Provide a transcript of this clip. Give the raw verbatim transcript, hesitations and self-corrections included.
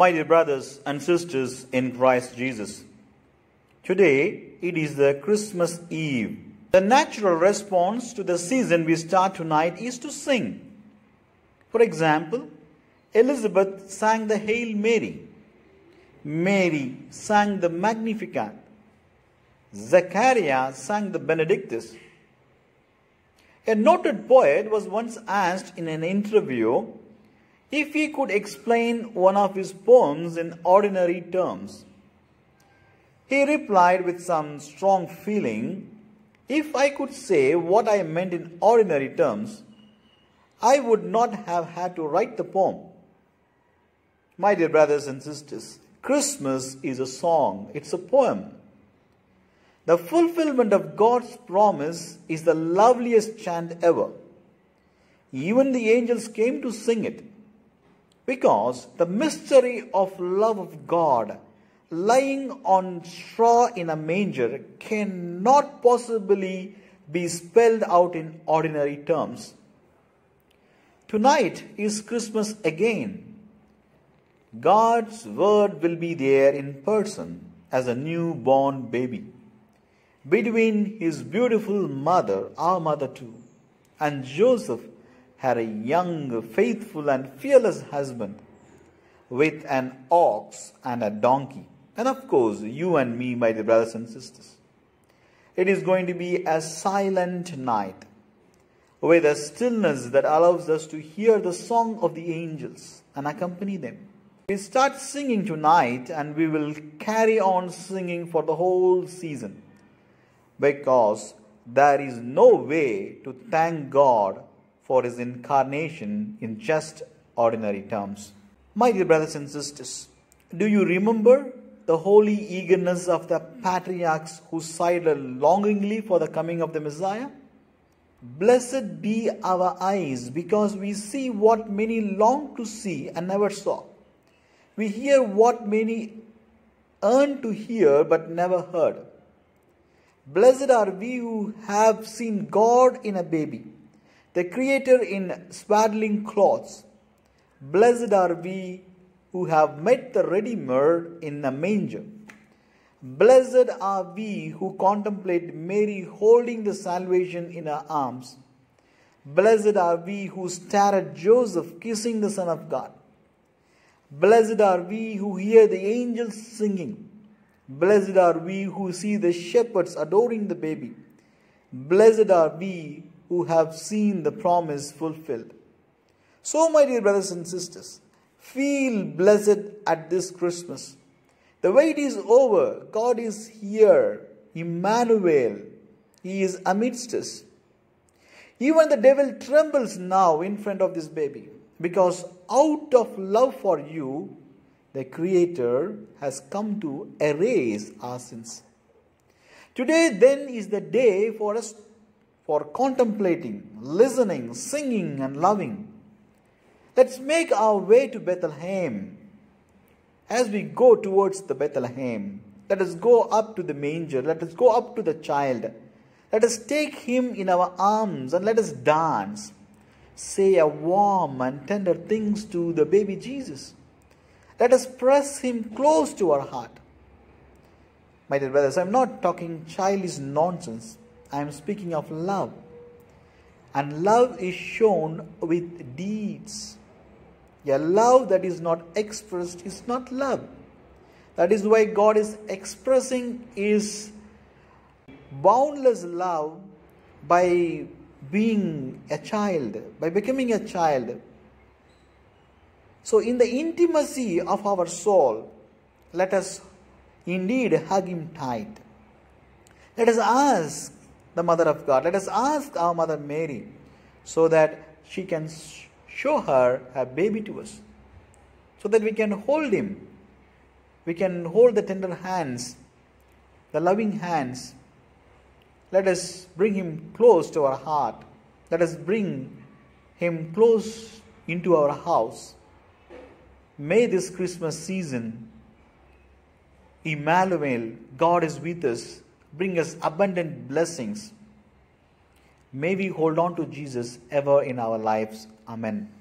My dear brothers and sisters in Christ Jesus, today it is the Christmas Eve. The natural response to the season we start tonight is to sing. For example, Elizabeth sang the Hail Mary. Mary sang the Magnificat. Zechariah sang the Benedictus. A noted poet was once asked in an interview if he could explain one of his poems in ordinary terms. He replied with some strong feeling, "If I could say what I meant in ordinary terms, I would not have had to write the poem." My dear brothers and sisters, Christmas is a song, it's a poem. The fulfillment of God's promise is the loveliest chant ever. Even the angels came to sing it, because the mystery of love of God lying on straw in a manger cannot possibly be spelled out in ordinary terms. Tonight is Christmas again. God's word will be there in person as a newborn baby, between his beautiful mother, our mother too, and Joseph, her young, faithful and fearless husband, with an ox and a donkey. And of course, you and me, my dear brothers and sisters. It is going to be a silent night with a stillness that allows us to hear the song of the angels and accompany them. We start singing tonight and we will carry on singing for the whole season, because there is no way to thank God for his incarnation in just ordinary terms. My dear brothers and sisters, do you remember the holy eagerness of the patriarchs who sighed longingly for the coming of the Messiah? Blessed be our eyes, because we see what many long to see and never saw. We hear what many yearn to hear but never heard. Blessed are we who have seen God in a baby, the Creator in swaddling clothes. Blessed are we who have met the Redeemer in a manger. Blessed are we who contemplate Mary holding the salvation in her arms. Blessed are we who stare at Joseph kissing the Son of God. Blessed are we who hear the angels singing. Blessed are we who see the shepherds adoring the baby. Blessed are we who have seen the promise fulfilled. So, my dear brothers and sisters, feel blessed at this Christmas. The wait is over. God is here. Emmanuel. He is amidst us. Even the devil trembles now in front of this baby, because out of love for you, the Creator has come to erase our sins. Today then is the day for us for contemplating, listening, singing and loving. Let's make our way to Bethlehem. As we go towards the Bethlehem, let us go up to the manger. Let us go up to the child. Let us take him in our arms and let us dance. Say a warm and tender things to the baby Jesus. Let us press him close to our heart. My dear brothers, I am not talking childish nonsense. I am speaking of love. And love is shown with deeds. A love that is not expressed is not love. That is why God is expressing his boundless love by being a child, by becoming a child. So in the intimacy of our soul, let us indeed hug him tight. Let us ask the Mother of God. Let us ask our Mother Mary so that she can show her her baby to us, so that we can hold him. We can hold the tender hands, the loving hands. Let us bring him close to our heart. Let us bring him close into our house. May this Christmas season, Emmanuel, God is with us, bring us abundant blessings. May we hold on to Jesus ever in our lives. Amen.